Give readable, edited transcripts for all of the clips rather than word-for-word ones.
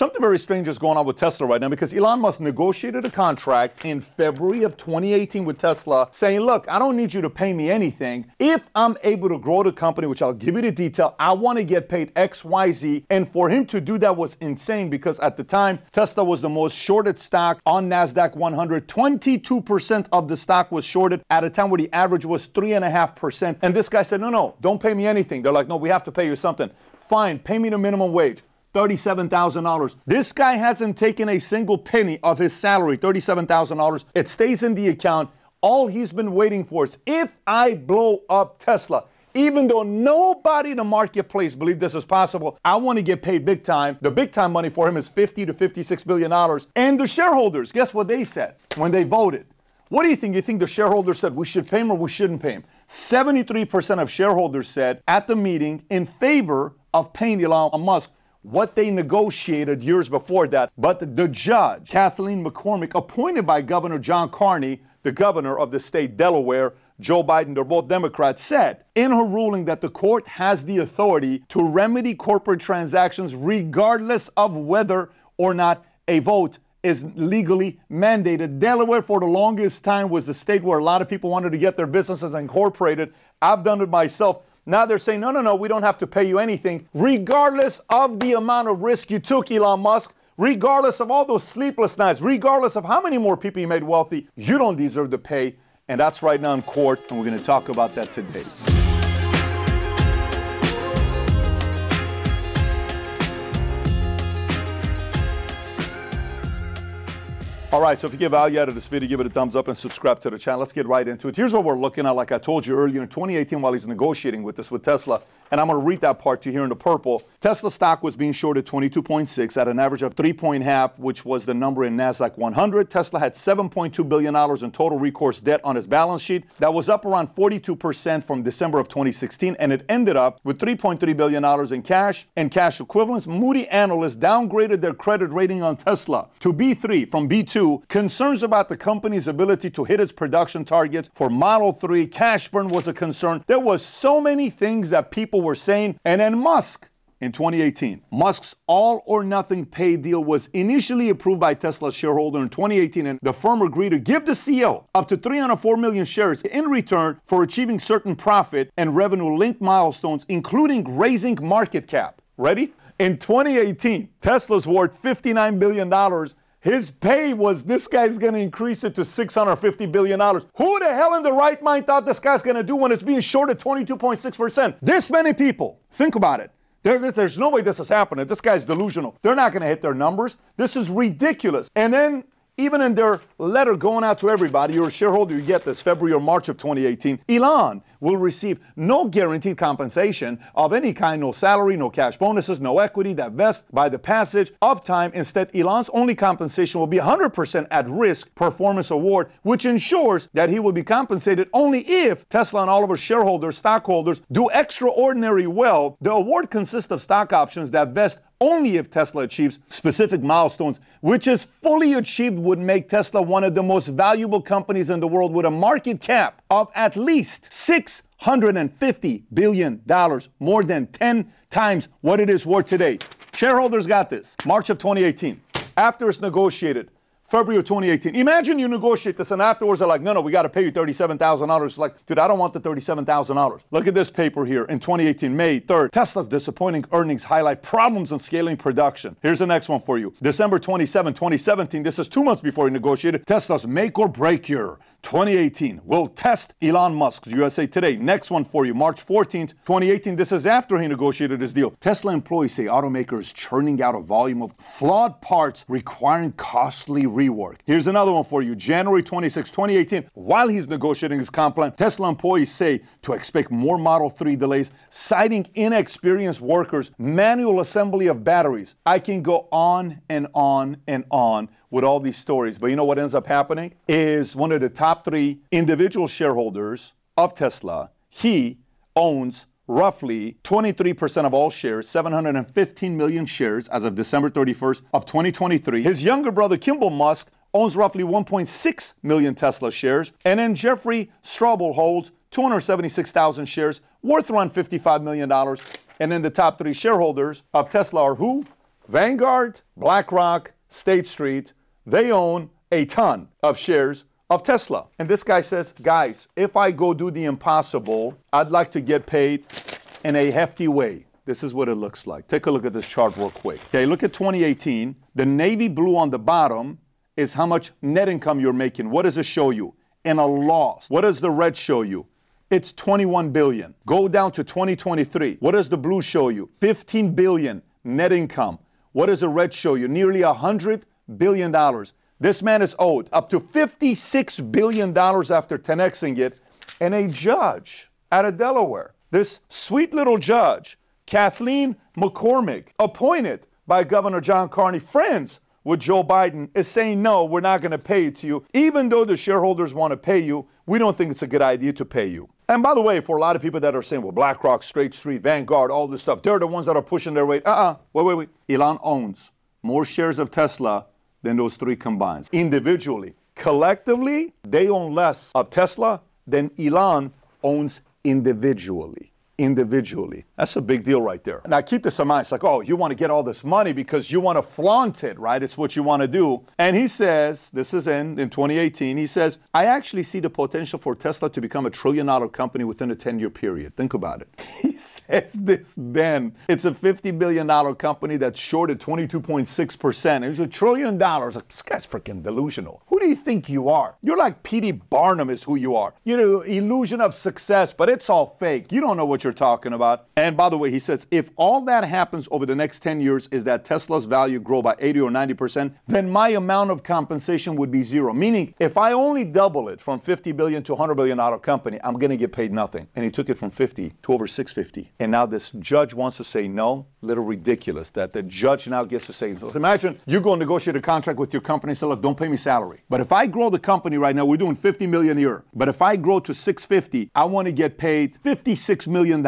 Something very strange is going on with Tesla right now, because Elon Musk negotiated a contract in February of 2018 with Tesla saying, look, I don't need you to pay me anything. If I'm able to grow the company, which I'll give you the detail, I want to get paid X, Y, Z. And for him to do that was insane, because at the time, Tesla was the most shorted stock on NASDAQ 100. 22% of the stock was shorted at a time where the average was 3.5%. And this guy said, no, don't pay me anything. They're like, no, we have to pay you something. Fine, pay me the minimum wage. $37,000. This guy hasn't taken a single penny of his salary, $37,000. It stays in the account. All he's been waiting for is, if I blow up Tesla, even though nobody in the marketplace believed this is possible, I want to get paid big time. The big time money for him is $50 to $56 billion. And the shareholders, guess what they said when they voted? What do you think? You think the shareholders said we should pay him or we shouldn't pay him? 73% of shareholders said at the meeting in favor of paying Elon Musk what they negotiated years before that. But the judge, Kathleen McCormick, appointed by Governor John Carney, the governor of the state Delaware, Joe Biden, they're both Democrats, said in her ruling that the court has the authority to remedy corporate transactions regardless of whether or not a vote is legally mandated. Delaware, for the longest time, was the state where a lot of people wanted to get their businesses incorporated. I've done it myself. Now they're saying, no, we don't have to pay you anything, regardless of the amount of risk you took, Elon Musk, regardless of all those sleepless nights, regardless of how many more people you made wealthy, you don't deserve to pay. And that's right now in court, and we're going to talk about that today. All right, so if you get value out of this video, give it a thumbs up and subscribe to the channel. Let's get right into it. Here's what we're looking at. Like I told you earlier, in 2018, while he's negotiating with Tesla, and I'm going to read that part to you here in the purple, Tesla stock was being shorted 22.6 at an average of 3.5, which was the number in NASDAQ 100. Tesla had $7.2 billion in total recourse debt on his balance sheet. That was up around 42% from December of 2016, and it ended up with $3.3 billion in cash and cash equivalents. Moody analysts downgraded their credit rating on Tesla to B3 from B2. Concerns about the company's ability to hit its production targets for Model 3. Cash burn was a concern. There was so many things that people were saying. And then Musk in 2018. Musk's all or nothing pay deal was initially approved by Tesla's shareholder in 2018, and the firm agreed to give the CEO up to 304 million shares in return for achieving certain profit and revenue-linked milestones, including raising market cap. Ready? In 2018, Tesla's worth $59 billion. His pay was, this guy's going to increase it to $650 billion. Who the hell in the right mind thought this guy's going to do when it's being shorted 22.6%? This many people. Think about it. There's no way this is happening. This guy's delusional. They're not going to hit their numbers. This is ridiculous. And then, even in their letter going out to everybody, you're a shareholder, you get this, February or March of 2018, Elon will receive no guaranteed compensation of any kind, no salary, no cash bonuses, no equity that vests by the passage of time. Instead, Elon's only compensation will be 100% at-risk performance award, which ensures that he will be compensated only if Tesla and all of our shareholders, stockholders, do extraordinarily well. The award consists of stock options that vest only if Tesla achieves specific milestones, which is fully achieved would make Tesla one of the most valuable companies in the world with a market cap of at least $650 billion, more than 10 times what it is worth today. Shareholders got this. March of 2018, after it's negotiated, February of 2018. Imagine you negotiate this and afterwards they're like, no, we got to pay you $37,000. It's like, dude, I don't want the $37,000. Look at this paper here in 2018, May 3rd. Tesla's disappointing earnings highlight problems in scaling production. Here's the next one for you. December 27, 2017. This is 2 months before he negotiated. Tesla's make or break year, 2018. We'll test Elon Musk's USA Today. Next one for you, March 14th, 2018. This is after he negotiated his deal. Tesla employees say automaker is churning out a volume of flawed parts requiring costly rework. Here's another one for you, January 26, 2018. While he's negotiating his comp plan, Tesla employees say to expect more Model 3 delays, citing inexperienced workers, manual assembly of batteries. I can go on and on and on with all these stories, but you know what ends up happening is one of the top three individual shareholders of Tesla, he owns roughly 23% of all shares, 715 million shares as of December 31st of 2023. His younger brother, Kimbal Musk, owns roughly 1.6 million Tesla shares. And then Jeffrey Straubel holds 276,000 shares worth around $55 million. And then the top three shareholders of Tesla are who? Vanguard, BlackRock, State Street, they own a ton of shares of Tesla. And this guy says, guys, if I go do the impossible, I'd like to get paid in a hefty way. This is what it looks like. Take a look at this chart real quick. Okay, look at 2018. The navy blue on the bottom is how much net income you're making. What does it show you? In a loss. What does the red show you? It's 21 billion. Go down to 2023. What does the blue show you? 15 billion net income. What does the red show you? Nearly $100 billion. This man is owed up to $56 billion after 10xing it. And a judge out of Delaware, this sweet little judge, Kathleen McCormick, appointed by Governor John Carney, friends with Joe Biden, is saying, no, we're not going to pay it to you. Even though the shareholders want to pay you, we don't think it's a good idea to pay you. And by the way, for a lot of people that are saying, well, BlackRock, State Street, Vanguard, all this stuff, they're the ones that are pushing their weight. Wait. Elon owns more shares of Tesla than those three combined. Individually, collectively, they own less of Tesla than Elon owns individually. That's a big deal right there. Now keep this in mind. It's like, oh, you want to get all this money because you want to flaunt it, right? It's what you want to do. And he says, this is in 2018, he says, I actually see the potential for Tesla to become a trillion-dollar company within a 10-year period. Think about it. He says this then. It's a $50 billion company that's short at 22.6%. It's $1 trillion. Like, this guy's freaking delusional. Who do you think you are? You're like P.T. Barnum is who you are. You know, illusion of success, but it's all fake. You don't know what you're talking about. And by the way, he says, if all that happens over the next 10 years is that Tesla's value grow by 80 or 90%, then my amount of compensation would be zero. Meaning, if I only double it from 50 billion to $100 billion company, I'm going to get paid nothing. And he took it from 50 to over 650. And now this judge wants to say no. Little ridiculous that the judge now gets to say, so imagine you go negotiate a contract with your company and say, look, don't pay me salary. But if I grow the company right now, we're doing 50 million a year. But if I grow to 650, I want to get paid $56 million.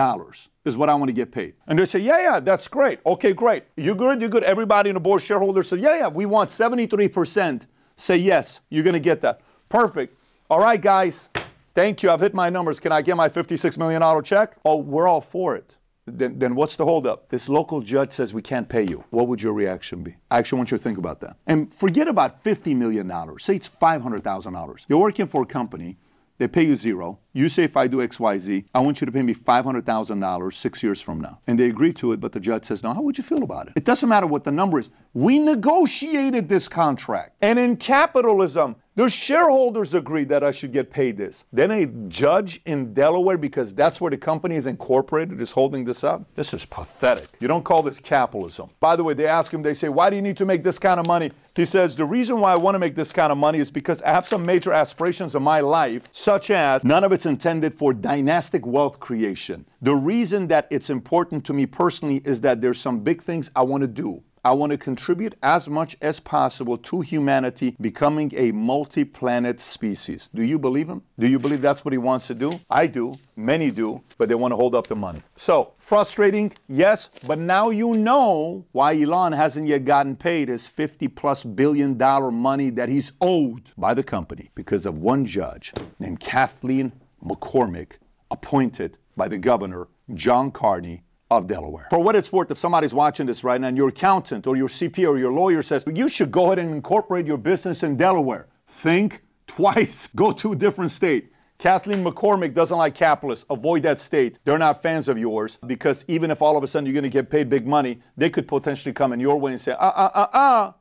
Is what I want to get paid. And they say, yeah, that's great. Okay, great. You good? You good? Everybody in the board, shareholders say, yeah, we want 73%. Say yes, you're going to get that. Perfect. All right, guys. Thank you. I've hit my numbers. Can I get my $56 million check? Oh, we're all for it. Then what's the holdup? This local judge says we can't pay you. What would your reaction be? I actually want you to think about that. And forget about $50 million. Say it's $500,000. You're working for a company. They pay you zero. You say, if I do XYZ, I want you to pay me $500,000 6 years from now. And they agree to it, but the judge says, no, how would you feel about it? It doesn't matter what the number is. We negotiated this contract. And in capitalism, the shareholders agreed that I should get paid this. Then a judge in Delaware, because that's where the company is incorporated, is holding this up. This is pathetic. You don't call this capitalism. By the way, they ask him, they say, why do you need to make this kind of money? He says, the reason why I want to make this kind of money is because I have some major aspirations in my life, such as none of it's intended for dynastic wealth creation. The reason that it's important to me personally is that there's some big things I want to do. I want to contribute as much as possible to humanity becoming a multi-planet species. Do you believe him? Do you believe that's what he wants to do? I do. Many do, but they want to hold up the money. So, frustrating, yes, but now you know why Elon hasn't yet gotten paid his $50+ billion money that he's owed by the company because of one judge named Kathleen McCormick, appointed by the governor, John Carney, of Delaware. For what it's worth, if somebody's watching this right now and your accountant or your CPA or your lawyer says, you should go ahead and incorporate your business in Delaware, think twice. Go to a different state. Kathleen McCormick doesn't like capitalists. Avoid that state. They're not fans of yours, because even if all of a sudden you're going to get paid big money, they could potentially come in your way and say,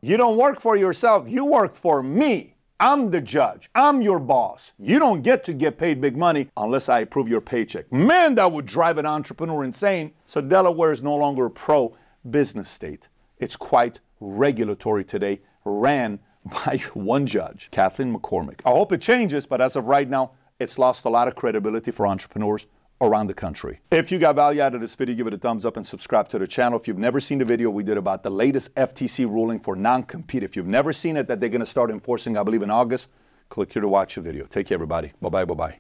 you don't work for yourself. You work for me. I'm the judge. I'm your boss. You don't get to get paid big money unless I approve your paycheck. Man, that would drive an entrepreneur insane. So Delaware is no longer a pro-business state. It's quite regulatory today, ran by one judge, Kathleen McCormick. I hope it changes, but as of right now, it's lost a lot of credibility for entrepreneurs around the country. If you got value out of this video, give it a thumbs up and subscribe to the channel. If you've never seen the video we did about the latest FTC ruling for non-compete, if you've never seen it, that they're going to start enforcing, I believe, in August, click here to watch the video. Take care, everybody. Bye-bye, bye-bye.